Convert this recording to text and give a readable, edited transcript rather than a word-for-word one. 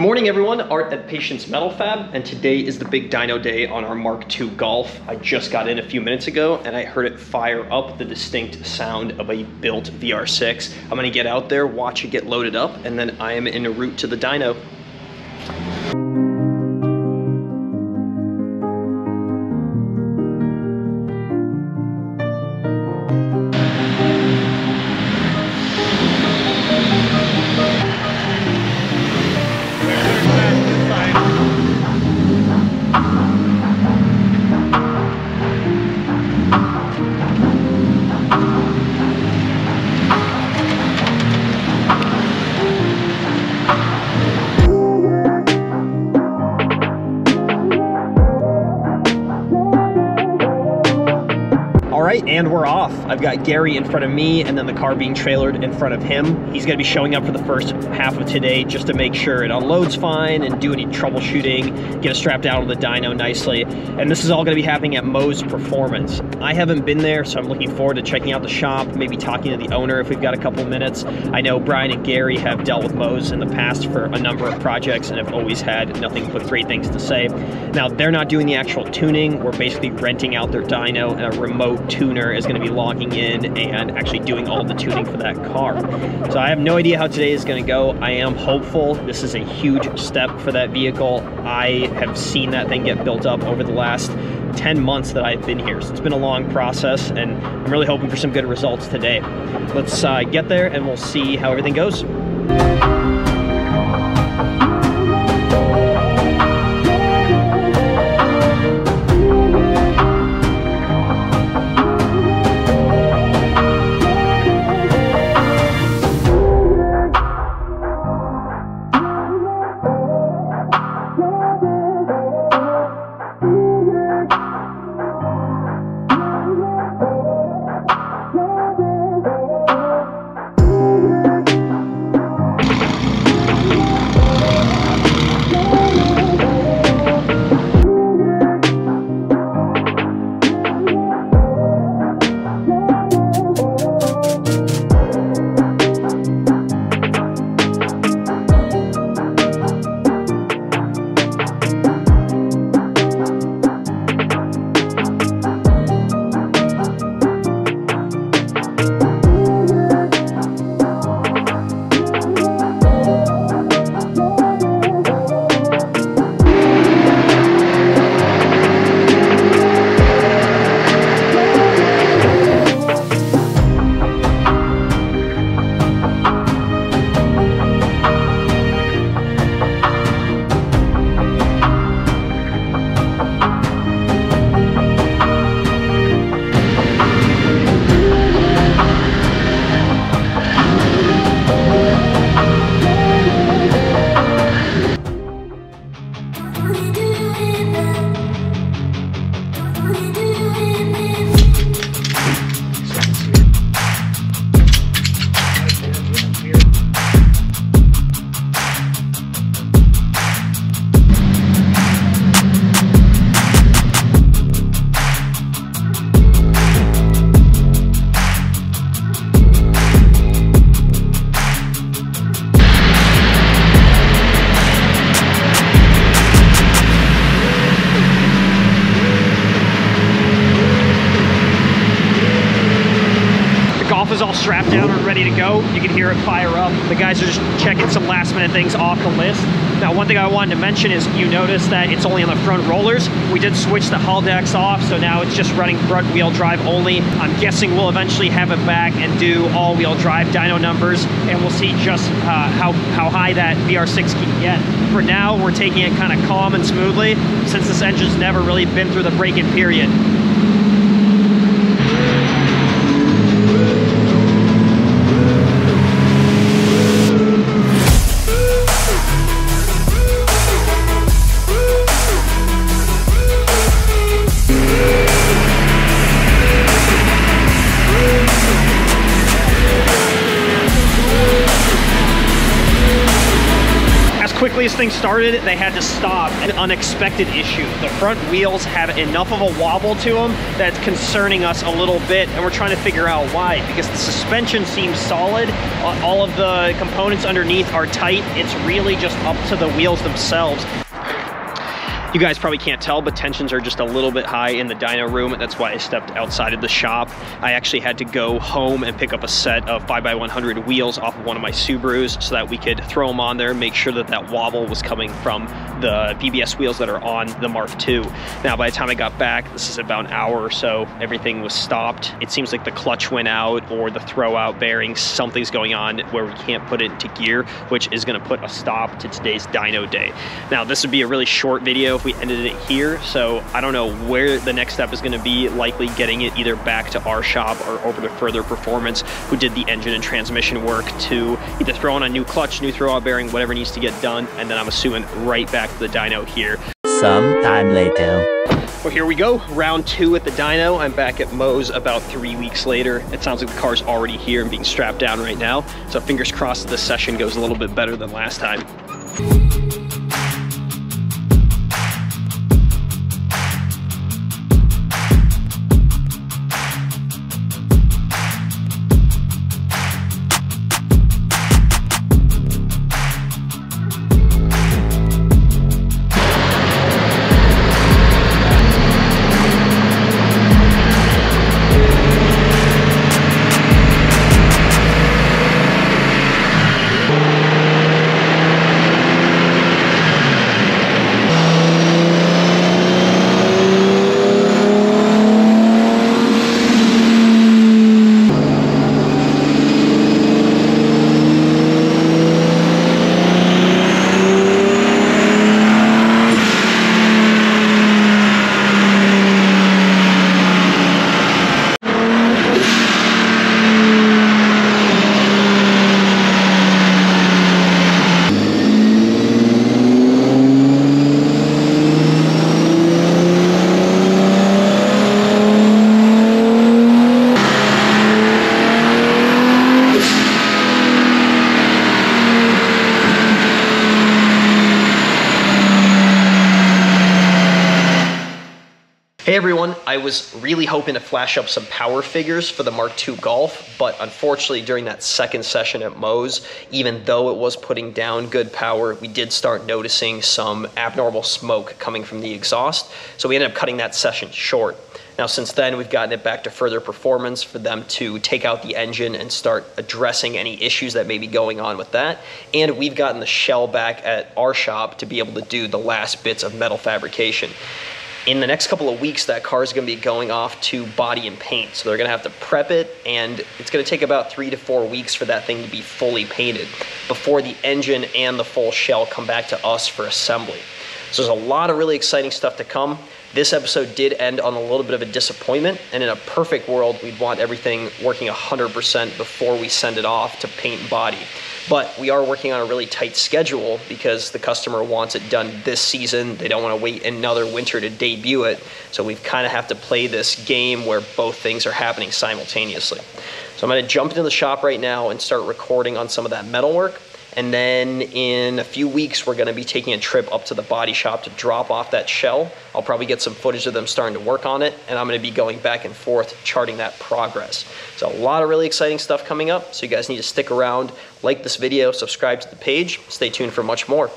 Good morning everyone, Art at Patience Metal Fab, and today is the big dyno day on our MK2 Golf. I just got in a few minutes ago and I heard it fire up the distinct sound of a built VR6. I'm gonna get out there, watch it get loaded up, and then I am en route to the dyno. And we're off. I've got Gary in front of me and then the car being trailered in front of him. He's gonna be showing up for the first half of today just to make sure it unloads fine and do any troubleshooting, get it strapped out of the dyno nicely. And this is all gonna be happening at Mo's Performance. I haven't been there, so I'm looking forward to checking out the shop, maybe talking to the owner if we've got a couple minutes. I know Brian and Gary have dealt with Mo's in the past for a number of projects and have always had nothing but great things to say. Now, they're not doing the actual tuning. We're basically renting out their dyno and a remote tuner is going to be logging in and actually doing all the tuning for that car. So I have no idea how today is going to go. I am hopeful. This is a huge step for that vehicle. I have seen that thing get built up over the last 10 months that I've been here. So it's been a long process and I'm really hoping for some good results today. Let's get there and we'll see how everything goes. Strapped down and ready to go. You can hear it fire up. The guys are just checking some last minute things off the list. Now, one thing I wanted to mention is you notice that it's only on the front rollers. We did switch the Haldex off, so now it's just running front wheel drive only. I'm guessing we'll eventually have it back and do all wheel drive dyno numbers, and we'll see just how high that VR6 can get. For now, we're taking it kind of calm and smoothly since this engine's never really been through the break-in period. quickly as things started, they had to stop. An unexpected issue. The front wheels have enough of a wobble to them that's concerning us a little bit, and we're trying to figure out why, because the suspension seems solid. All of the components underneath are tight. It's really just up to the wheels themselves. You guys probably can't tell, but tensions are just a little bit high in the dyno room. That's why I stepped outside of the shop. I actually had to go home and pick up a set of 5x100 wheels off of one of my Subarus so that we could throw them on there and make sure that that wobble was coming from the BBS wheels that are on the Marf 2. Now, by the time I got back, this is about an hour or so, everything was stopped. It seems like the clutch went out or the throwout bearing. Something's going on where we can't put it into gear, which is gonna put a stop to today's dyno day. Now, this would be a really short video if we ended it here, so I don't know where the next step is going to be. Likely getting it either back to our shop or over to Further Performance, who did the engine and transmission work, to either throw on a new clutch, new throwout bearing, whatever needs to get done, and then I'm assuming right back to the dyno here sometime later. Well, here we go, round two at the dyno. I'm back at Mo's about 3 weeks later. It sounds like the car's already here and being strapped down right now, so fingers crossed this session goes a little bit better than last time. Hey everyone, I was really hoping to flash up some power figures for the Mark II Golf, but unfortunately during that second session at Mo's, even though it was putting down good power, we did start noticing some abnormal smoke coming from the exhaust, so we ended up cutting that session short. Now, since then, we've gotten it back to Further Performance for them to take out the engine and start addressing any issues that may be going on with that. And we've gotten the shell back at our shop to be able to do the last bits of metal fabrication. In the next couple of weeks, that car is going to be going off to body and paint. So they're going to have to prep it, and it's going to take about 3 to 4 weeks for that thing to be fully painted before the engine and the full shell come back to us for assembly. So there's a lot of really exciting stuff to come. This episode did end on a little bit of a disappointment, and in a perfect world, we'd want everything working 100% before we send it off to paint and body. But we are working on a really tight schedule because the customer wants it done this season. They don't want to wait another winter to debut it. So we've kind of have to play this game where both things are happening simultaneously. So I'm going to jump into the shop right now and start recording on some of that metal work. And then in a few weeks, we're going to be taking a trip up to the body shop to drop off that shell. I'll probably get some footage of them starting to work on it, and I'm going to be going back and forth charting that progress. So a lot of really exciting stuff coming up, so you guys need to stick around, like this video, subscribe to the page, stay tuned for much more.